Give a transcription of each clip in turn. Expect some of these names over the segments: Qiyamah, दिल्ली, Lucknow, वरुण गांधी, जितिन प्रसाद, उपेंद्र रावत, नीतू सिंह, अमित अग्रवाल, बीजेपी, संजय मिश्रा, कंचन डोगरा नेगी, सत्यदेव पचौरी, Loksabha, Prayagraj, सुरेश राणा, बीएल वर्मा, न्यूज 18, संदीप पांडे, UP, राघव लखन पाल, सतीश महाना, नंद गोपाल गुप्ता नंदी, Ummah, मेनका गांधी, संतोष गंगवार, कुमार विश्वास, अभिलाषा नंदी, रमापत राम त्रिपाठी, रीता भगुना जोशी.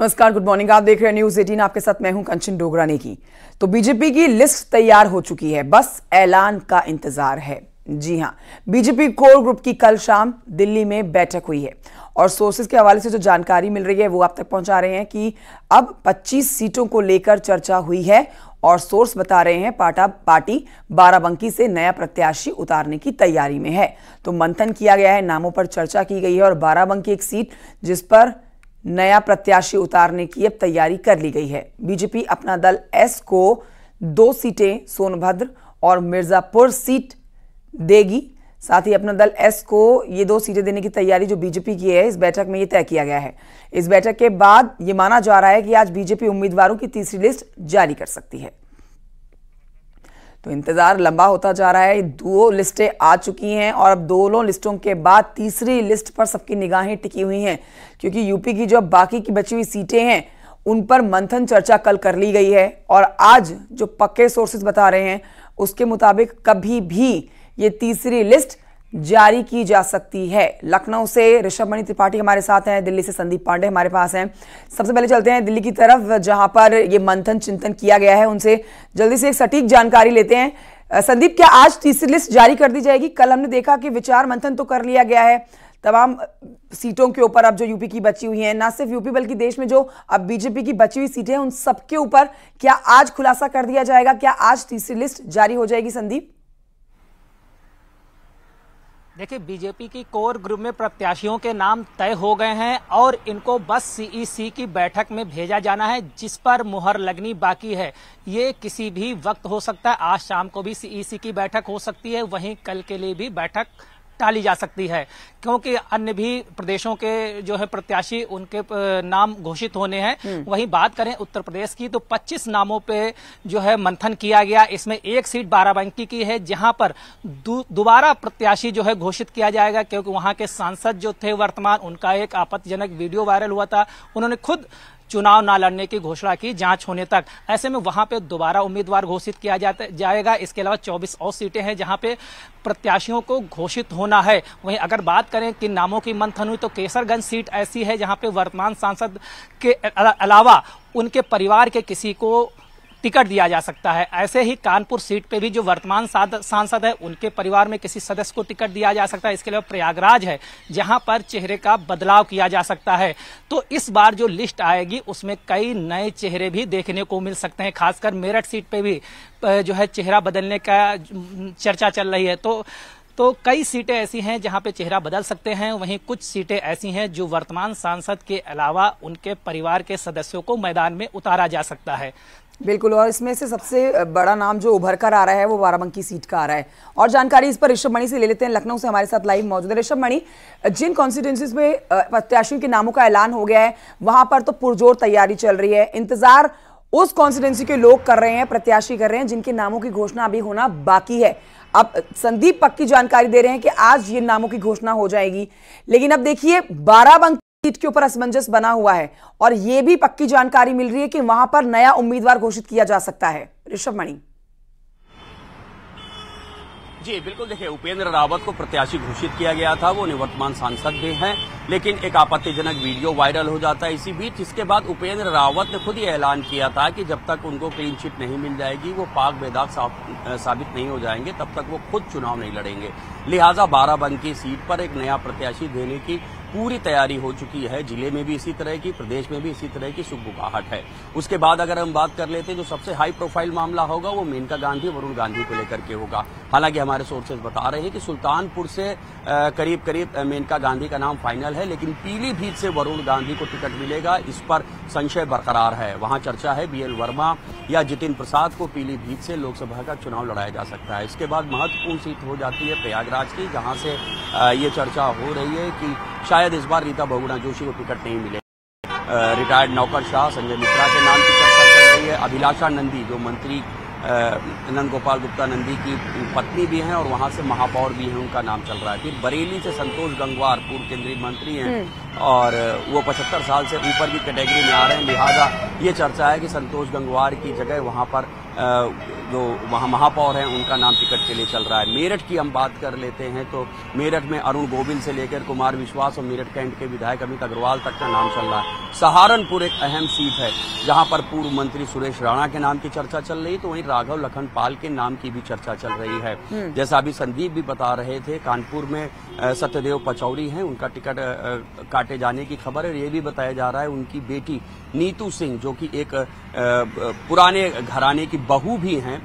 नमस्कार, good morning. आप देख रहे हैं न्यूज 18, आपके साथ मैं हूं कंचन डोगरा नेगी। तो बीजेपी की लिस्ट तैयार हो चुकी है, बस ऐलान का इंतजार है। जी हां, बीजेपी कोर ग्रुप की कल शाम दिल्ली में बैठक हुई है और सोर्सेज के हवाले से जो जानकारी मिल रही है वो आप तक पहुंचा रहे हैं कि अब 25 सीटों को लेकर चर्चा हुई है और सोर्स बता रहे हैं पार्टी बाराबंकी से नया प्रत्याशी उतारने की तैयारी में है। तो मंथन किया गया है, नामों पर चर्चा की गई है और बाराबंकी एक सीट जिस पर नया प्रत्याशी उतारने की अब तैयारी कर ली गई है। बीजेपी अपना दल एस को 2 सीटें सोनभद्र और मिर्जापुर सीट देगी। साथ ही अपना दल एस को ये 2 सीटें देने की तैयारी जो बीजेपी की है, इस बैठक में ये तय किया गया है। इस बैठक के बाद ये माना जा रहा है कि आज बीजेपी उम्मीदवारों की तीसरी लिस्ट जारी कर सकती है। तो इंतजार लंबा होता जा रहा है, 2 लिस्टें आ चुकी हैं और अब दोनों लिस्टों के बाद तीसरी लिस्ट पर सबकी निगाहें टिकी हुई हैं, क्योंकि यूपी की जो बाकी की बची हुई सीटें हैं उन पर मंथन चर्चा कल कर ली गई है और आज जो पक्के सोर्सेज बता रहे हैं उसके मुताबिक कभी भी ये तीसरी लिस्ट जारी की जा सकती है। लखनऊ से ऋषभ मणि त्रिपाठी हमारे साथ हैं, दिल्ली से संदीप पांडे हमारे पास हैं। सबसे पहले चलते हैं दिल्ली की तरफ, जहां पर ये मंथन चिंतन किया गया है। उनसे जल्दी से एक सटीक जानकारी लेते हैं। संदीप, क्या आज तीसरी लिस्ट जारी कर दी जाएगी? कल हमने देखा कि विचार मंथन तो कर लिया गया है तमाम सीटों के ऊपर, अब जो यूपी की बची हुई हैं, ना सिर्फ यूपी बल्कि देश में जो अब बीजेपी की बची हुई सीटें हैं उन सबके ऊपर, क्या आज खुलासा कर दिया जाएगा? क्या आज तीसरी लिस्ट जारी हो जाएगी? संदीप देखिए, बीजेपी की कोर ग्रुप में प्रत्याशियों के नाम तय हो गए हैं और इनको बस सीईसी की बैठक में भेजा जाना है, जिस पर मुहर लगनी बाकी है। ये किसी भी वक्त हो सकता है, आज शाम को भी सीईसी की बैठक हो सकती है, वहीं कल के लिए भी बैठक टाली जा सकती है, क्योंकि अन्य भी प्रदेशों के जो है प्रत्याशी उनके नाम घोषित होने हैं। वहीं बात करें उत्तर प्रदेश की तो 25 नामों पे जो है मंथन किया गया। इसमें एक सीट बाराबंकी की है, जहां पर दोबारा प्रत्याशी जो है घोषित किया जाएगा, क्योंकि वहां के सांसद जो थे वर्तमान, उनका एक आपत्तिजनक वीडियो वायरल हुआ था, उन्होंने खुद चुनाव ना लड़ने की घोषणा की जांच होने तक। ऐसे में वहां पे दोबारा उम्मीदवार घोषित किया जाएगा। इसके अलावा 24 और सीटें हैं जहां पे प्रत्याशियों को घोषित होना है। वहीं अगर बात करें कि नामों की मंथन हुई तो केसरगंज सीट ऐसी है जहां पे वर्तमान सांसद के अलावा उनके परिवार के किसी को टिकट दिया जा सकता है। ऐसे ही कानपुर सीट पे भी जो वर्तमान सांसद है उनके परिवार में किसी सदस्य को टिकट दिया जा सकता है। इसके अलावा प्रयागराज है जहां पर चेहरे का बदलाव किया जा सकता है। तो इस बार जो लिस्ट आएगी उसमें कई नए चेहरे भी देखने को मिल सकते हैं, खासकर मेरठ सीट पे भी जो है चेहरा बदलने का चर्चा चल रही है। तो कई सीटें ऐसी हैं जहां पे चेहरा बदल सकते हैं। वहीं कुछ सीटें ऐसी हैं जो वर्तमान सांसद के अलावा उनके परिवार के सदस्यों को मैदान में उतारा जा सकता है। बिल्कुल, और इसमें से सबसे बड़ा नाम जो उभर कर आ रहा है वो बाराबंकी सीट का आ रहा है और जानकारी इस पर ऋषभ मणि से ले लेते हैं। लखनऊ से हमारे साथ लाइव मौजूद है ऋषभ मणि, जिन कॉन्स्टिट्यूएंसीज में प्रत्याशियों के नामों का ऐलान हो गया है वहां पर तो पुरजोर तैयारी चल रही है। इंतजार उस कॉन्स्टिट्यूएंसी के लोग कर रहे हैं, प्रत्याशी कर रहे हैं जिनके नामों की घोषणा अभी होना बाकी है। अब संदीप पक्की जानकारी दे रहे हैं कि आज ये नामों की घोषणा हो जाएगी, लेकिन अब देखिए बाराबंकी सीट के ऊपर असमंजस बना हुआ है और ये भी पक्की जानकारी मिल रही है कि वहां पर नया उम्मीदवार घोषित किया जा सकता है। ऋषभ मणि जी बिल्कुल, देखिए उपेंद्र रावत को प्रत्याशी घोषित किया गया था, वो निवर्तमान सांसद भी हैं, लेकिन एक आपत्तिजनक वीडियो वायरल हो जाता है। इसी बीच इसके बाद उपेंद्र रावत ने खुद ही ऐलान किया था कि जब तक उनको क्लीन चिट नहीं मिल जाएगी, वो पाक बेदाग साबित नहीं हो जाएंगे, तब तक वो खुद चुनाव नहीं लड़ेंगे। लिहाजा बाराबंकी सीट पर एक नया प्रत्याशी देने की पूरी तैयारी हो चुकी है। जिले में भी इसी तरह की, प्रदेश में भी इसी तरह की सुगबुगाहट है। उसके बाद अगर हम बात कर लेते हैं, जो सबसे हाई प्रोफाइल मामला होगा वो मेनका गांधी, वरुण गांधी को लेकर के होगा। हालांकि हमारे सोर्सेज बता रहे हैं कि सुल्तानपुर से करीब करीब मेनका गांधी का नाम फाइनल है, लेकिन पीलीभीत से वरुण गांधी को टिकट मिलेगा, इस पर संशय बरकरार है। वहां चर्चा है बीएल वर्मा या जितिन प्रसाद को पीलीभीत से लोकसभा का चुनाव लड़ाया जा सकता है। इसके बाद महत्वपूर्ण सीट हो जाती है प्रयागराज की, जहां से ये चर्चा हो रही है कि शायद इस बार रीता भगुना जोशी को टिकट नहीं मिले। रिटायर्ड नौकरशाह संजय मिश्रा के नाम की चर्चा चल रही है। अभिलाषा नंदी जो मंत्री नंद गोपाल गुप्ता नंदी की पत्नी भी हैं और वहां से महापौर भी हैं, उनका नाम चल रहा है। फिर बरेली से संतोष गंगवार पूर्व केंद्रीय मंत्री हैं और वो 75 साल से ऊपर की कैटेगरी में आ रहे हैं, लिहाजा ये चर्चा है कि संतोष गंगवार की जगह वहाँ पर जो वहाँ महापौर हैं उनका नाम टिकट के लिए चल रहा है। मेरठ की हम बात कर लेते हैं तो मेरठ में अरुण गोविल से लेकर कुमार विश्वास और मेरठ कैंट के विधायक अमित अग्रवाल तक का नाम चल रहा है। सहारनपुर एक अहम सीट है जहाँ पर पूर्व मंत्री सुरेश राणा के नाम की चर्चा चल रही, तो वहीं राघव लखन पाल के नाम की भी चर्चा चल रही है। जैसा अभी संदीप भी बता रहे थे, कानपुर में सत्यदेव पचौरी हैं, उनका टिकट काटे जाने की खबर है। ये भी बताया जा रहा है उनकी बेटी नीतू सिंह, जो कि एक पुराने घराने की बहू भी हैं,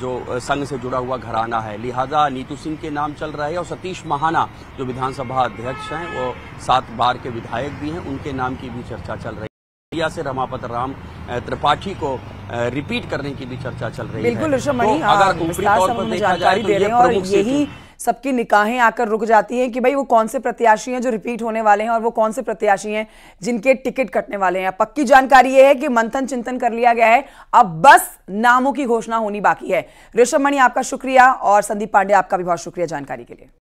जो संघ से जुड़ा हुआ घराना है, लिहाजा नीतू सिंह के नाम चल रहा है। और सतीश महाना जो विधानसभा अध्यक्ष हैं, वो 7 बार के विधायक भी हैं, उनके नाम की भी चर्चा चल रही है। से रमापत राम त्रिपाठी को रिपीट करने की भी चर्चा चल रही है। बिल्कुल ऋषभ मणि, अगर ऊपरी तौर पर देखा जाए तो ये प्रमुख यही सबकी निकाहें आकर रुक जाती हैं कि भाई वो कौन से प्रत्याशी हैं जो रिपीट होने वाले हैं और वो कौन से प्रत्याशी हैं जिनके टिकट कटने वाले हैं। पक्की जानकारी ये है कि मंथन चिंतन कर लिया गया है, अब बस नामों की घोषणा होनी बाकी है। ऋषभ मणि आपका शुक्रिया और संदीप पांडे आपका भी बहुत शुक्रिया जानकारी के लिए।